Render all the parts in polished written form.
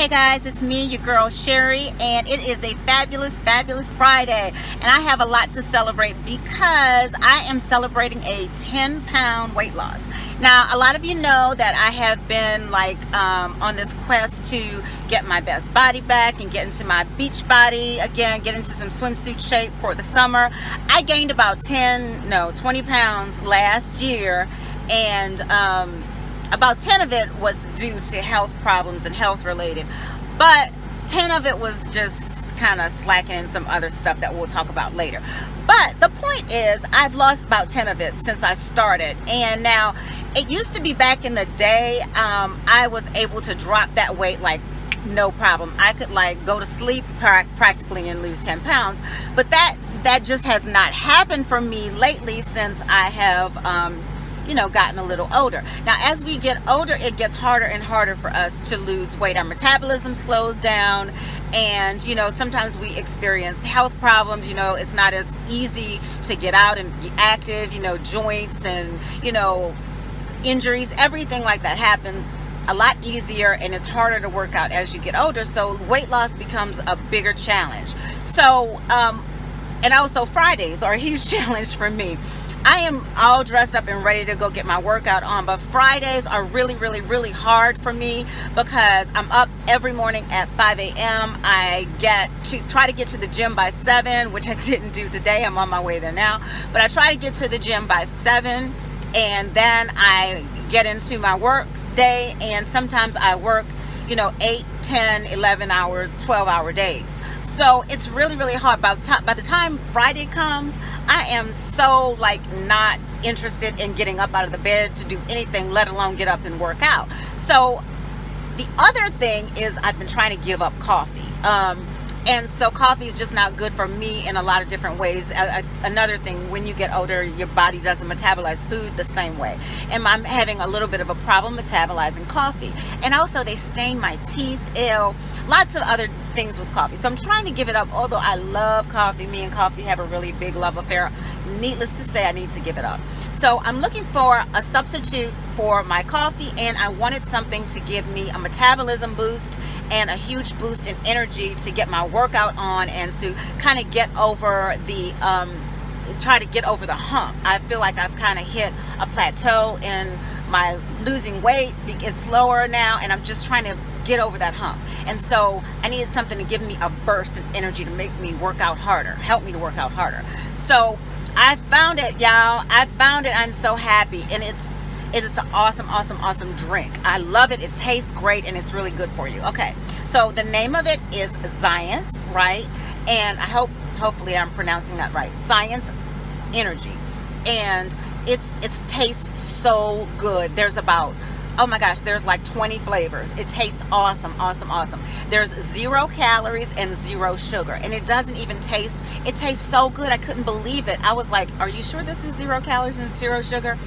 Hey guys, it's me, your girl Sherry, and it is a fabulous, fabulous Friday. And I have a lot to celebrate because I am celebrating a 10-pound weight loss. Now, a lot of you know that I have been like on this quest to get my best body back and get into my beach body again, get into some swimsuit shape for the summer. I gained about 20 pounds last year, and about 10 of it was due to health problems and health related, but 10 of it was just kind of slacking in some other stuff that we'll talk about later. But the point is, I've lost about 10 of it since I started. And now, it used to be back in the day, I was able to drop that weight like no problem. I could like go to sleep practically and lose 10 pounds, but that just has not happened for me lately since I have you know, gotten a little older. Now, as we get older, it gets harder and harder for us to lose weight. Our metabolism slows down, and you know, sometimes we experience health problems. You know, it's not as easy to get out and be active. You know, joints and, you know, injuries, everything like that happens a lot easier, and it's harder to work out as you get older. So weight loss becomes a bigger challenge. So and also Fridays are a huge challenge for me. I am all dressed up and ready to go get my workout on, but Fridays are really, really, really hard for me because I'm up every morning at 5 a.m. I try to get to the gym by 7, which I didn't do today. I'm on my way there now, but I try to get to the gym by 7, and then I get into my work day, and sometimes I work, you know, 8, 10, 11 hours, 12-hour days. So it's really, really hard. By the time Friday comes, I am so like not interested in getting up out of the bed to do anything, let alone get up and work out. So the other thing is, I've been trying to give up coffee. And so coffee is just not good for me in a lot of different ways. Another thing, when you get older, your body doesn't metabolize food the same way. And I'm having a little bit of a problem metabolizing coffee. And also they stain my teeth, ill, lots of other things with coffee. So I'm trying to give it up, although I love coffee. Me and coffee have a really big love affair. Needless to say, I need to give it up. So I'm looking for a substitute for my coffee, and I wanted something to give me a metabolism boost and a huge boost in energy to get my workout on and to kind of get over the hump. I feel like I've kind of hit a plateau in my losing weight. It's slower now, and I'm just trying to get over that hump. And so I needed something to give me a burst of energy to make me work out harder, help me to work out harder. So I found it, y'all. I found it. I'm so happy, and it is an awesome, awesome, awesome drink. I love it. It tastes great, and it's really good for you. Okay, so the name of it is Xyience, right? And I hopefully I'm pronouncing that right. Xyience Energy, and it tastes so good. There's about, oh my gosh, there's like 20 flavors. It tastes awesome, awesome, awesome. There's 0 calories and 0 sugar, and it doesn't even taste, it tastes so good. I couldn't believe it. I was like, are you sure this is 0 calories and 0 sugar?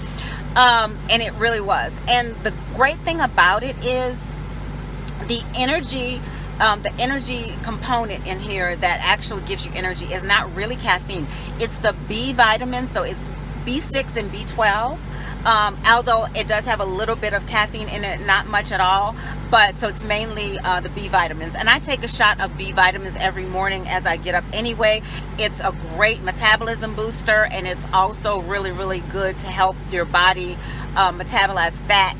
And it really was. And the great thing about it is the energy component in here that actually gives you energy is not really caffeine. It's the B vitamin, so it's B6 and B12. Although it does have a little bit of caffeine in it, not much at all, but so it's mainly the B vitamins. And I take a shot of B vitamins every morning as I get up anyway. It's a great metabolism booster, and it's also really, really good to help your body metabolize fat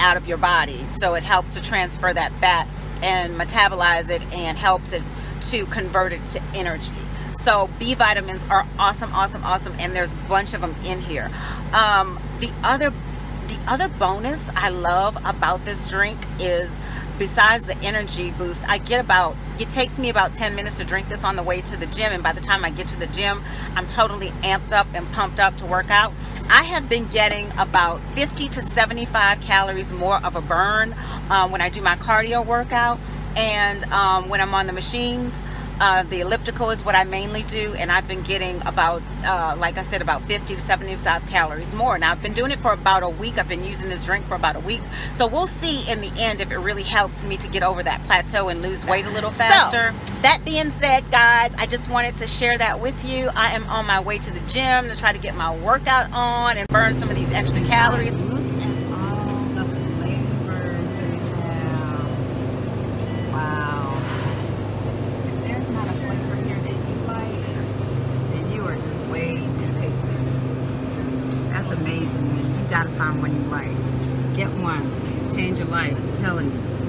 out of your body. So it helps to transfer that fat and metabolize it, and helps it to convert it to energy. So B vitamins are awesome, awesome, awesome, and there's a bunch of them in here. The other bonus I love about this drink is, besides the energy boost, I get about, it takes me about 10 minutes to drink this on the way to the gym, and by the time I get to the gym, I'm totally amped up and pumped up to work out. I have been getting about 50 to 75 calories more of a burn when I do my cardio workout, and when I'm on the machines. The elliptical is what I mainly do, and I've been getting about, like I said, about 50 to 75 calories more. Now, I've been doing it for about a week. I've been using this drink for about a week. So we'll see in the end if it really helps me to get over that plateau and lose weight a little faster. So, that being said, guys, I just wanted to share that with you. I am on my way to the gym to try to get my workout on and burn some of these extra calories. Look at all the flavors they have. gotta find one you like. Get one. Change your life. I'm telling you.